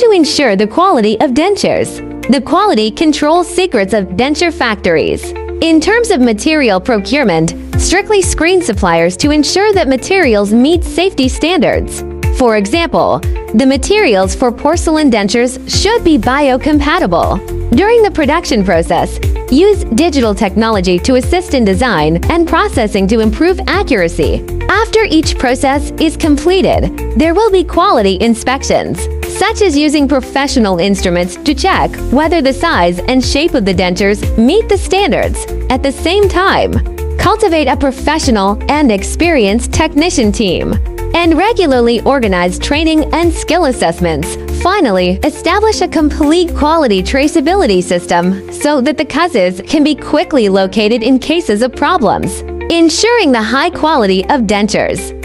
to ensure the quality of dentures. The quality control secrets of denture factories. In terms of material procurement, strictly screen suppliers to ensure that materials meet safety standards. For example, the materials for porcelain dentures should be biocompatible. During the production process, use digital technology to assist in design and processing to improve accuracy. After each process is completed, there will be quality inspections, such as using professional instruments to check whether the size and shape of the dentures meet the standards. At the same time, cultivate a professional and experienced technician team and regularly organize training and skill assessments. Finally, establish a complete quality traceability system so that the causes can be quickly located in cases of problems, ensuring the high quality of dentures.